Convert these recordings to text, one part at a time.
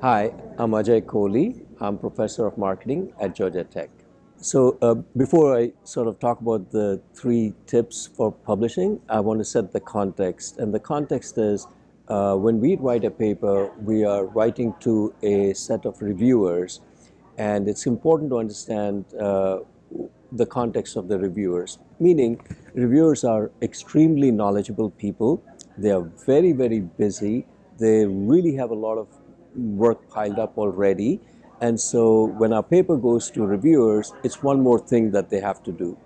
Hi, I'm Ajay Kohli. I'm Professor of Marketing at Georgia Tech. So before I sort of talk about the 3 tips for publishing, I want to set the context. And the context is when we write a paper, we are writing to a set of reviewers. And it's important to understand the context of the reviewers, meaning reviewers are extremely knowledgeable people. They are very, very busy. They really have a lot of work piled up already, and so when our paper goes to reviewers, it's one more thing that they have to do.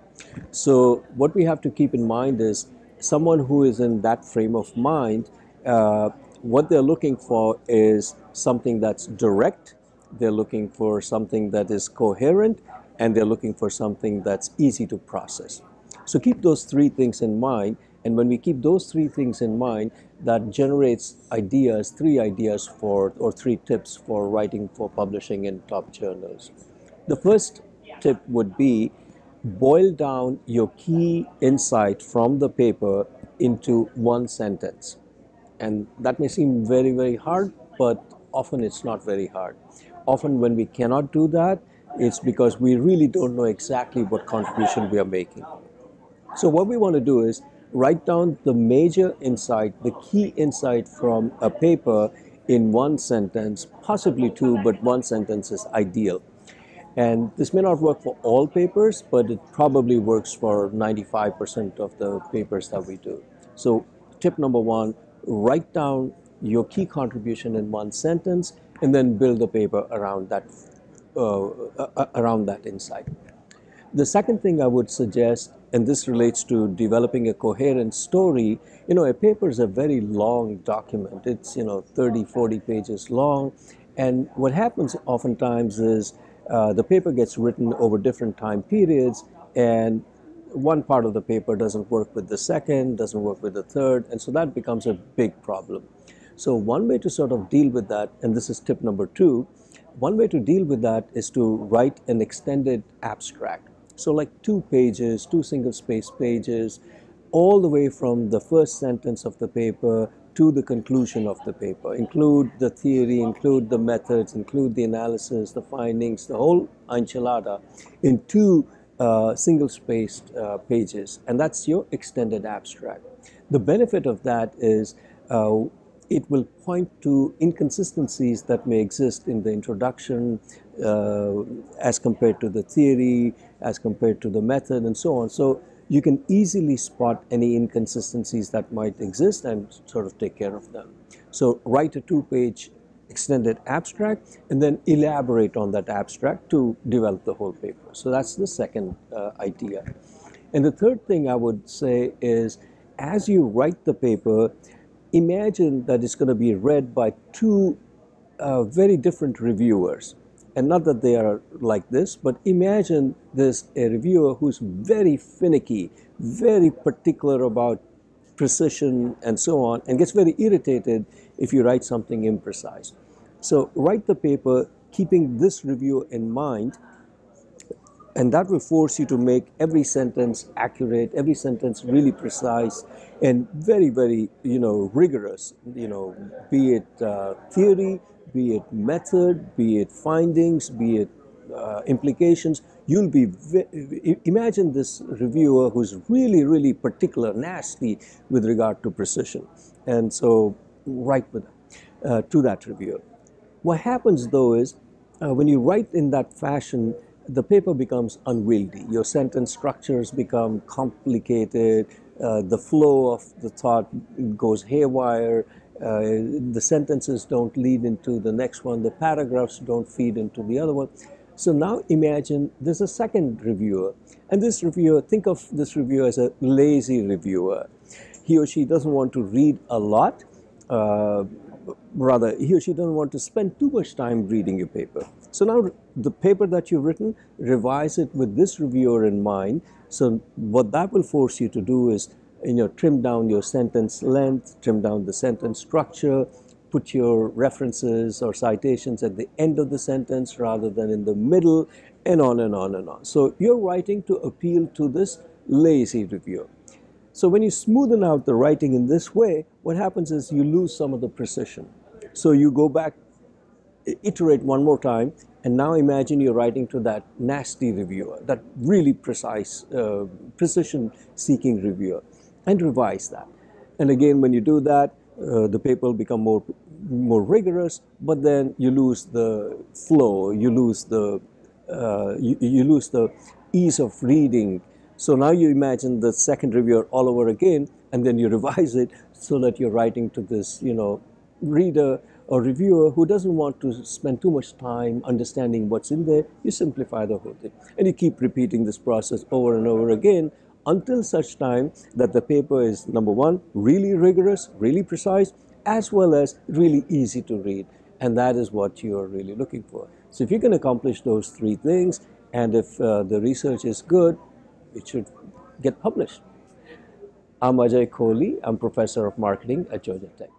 So what we have to keep in mind is someone who is in that frame of mind, what they're looking for is something that's direct, they're looking for something that is coherent, and they're looking for something that's easy to process. So keep those 3 things in mind, and when we keep those 3 things in mind, that generates ideas, 3 ideas for, or 3 tips for writing for publishing in top journals. The first tip would be boil down your key insight from the paper into 1 sentence. And that may seem very, very hard, but often it's not very hard. Often when we cannot do that, it's because we really don't know exactly what contribution we are making. So what we want to do is write down the major insight, the key insight from a paper in 1 sentence, possibly 2, but 1 sentence is ideal. And this may not work for all papers, but it probably works for 95% of the papers that we do. So tip number 1, write down your key contribution in 1 sentence, and then build the paper around that insight. The second thing I would suggest, and this relates to developing a coherent story, you know, a paper is a very long document. It's, you know, 30, 40 pages long. And what happens oftentimes is the paper gets written over different time periods, and one part of the paper doesn't work with the second, doesn't work with the third, and so that becomes a big problem. So one way to sort of deal with that, and this is tip number 2, one way to deal with that is to write an extended abstract. So like 2 pages, 2 single-space pages, all the way from the first sentence of the paper to the conclusion of the paper. Include the theory, include the methods, include the analysis, the findings, the whole enchilada in 2 single-spaced pages. And that's your extended abstract. The benefit of that is it will point to inconsistencies that may exist in the introduction as compared to the theory, as compared to the method, and so on. So you can easily spot any inconsistencies that might exist and sort of take care of them. So write a 2-page extended abstract and then elaborate on that abstract to develop the whole paper. So that's the second idea. And the third thing I would say is, as you write the paper, imagine that it's going to be read by 2 very different reviewers. And not that they are like this, but imagine there's a reviewer who's very finicky, very particular about precision and so on, and gets very irritated if you write something imprecise. So write the paper keeping this reviewer in mind, and that will force you to make every sentence accurate, every sentence really precise, and very, very, you know, rigorous, you know, be it theory, be it method, be it findings, be it implications. You'll be, imagine this reviewer who's really, really particular, nasty with regard to precision. And so write with, to that reviewer. What happens though is, when you write in that fashion, the paper becomes unwieldy. Your sentence structures become complicated, the flow of the thought goes haywire, the sentences don't lead into the next one, the paragraphs don't feed into the other one. So now imagine there's a second reviewer, and this reviewer, think of this reviewer as a lazy reviewer. He or she doesn't want to read a lot, rather he or she doesn't want to spend too much time reading your paper. So now the paper that you've written, revise it with this reviewer in mind. So what that will force you to do is, you know, trim down your sentence length, trim down the sentence structure, put your references or citations at the end of the sentence rather than in the middle, and on and on and on. So you're writing to appeal to this lazy reviewer. So when you smoothen out the writing in this way, what happens is you lose some of the precision. So you go back iterate one more time, and now imagine you're writing to that nasty reviewer, that really precise, precision-seeking reviewer, and revise that. And again, when you do that, the paper will become more rigorous, but then you lose the flow, you lose the ease of reading. So now you imagine the second reviewer all over again, and then you revise it so that you're writing to this, reader or reviewer who doesn't want to spend too much time understanding what's in there. You simplify the whole thing, and you keep repeating this process over and over again until such time that the paper is, number one, really rigorous, really precise, as well as really easy to read. And that is what you're really looking for. So if you can accomplish those three things, and if the research is good, it should get published. I'm Ajay Kohli. I'm Professor of Marketing at Georgia Tech.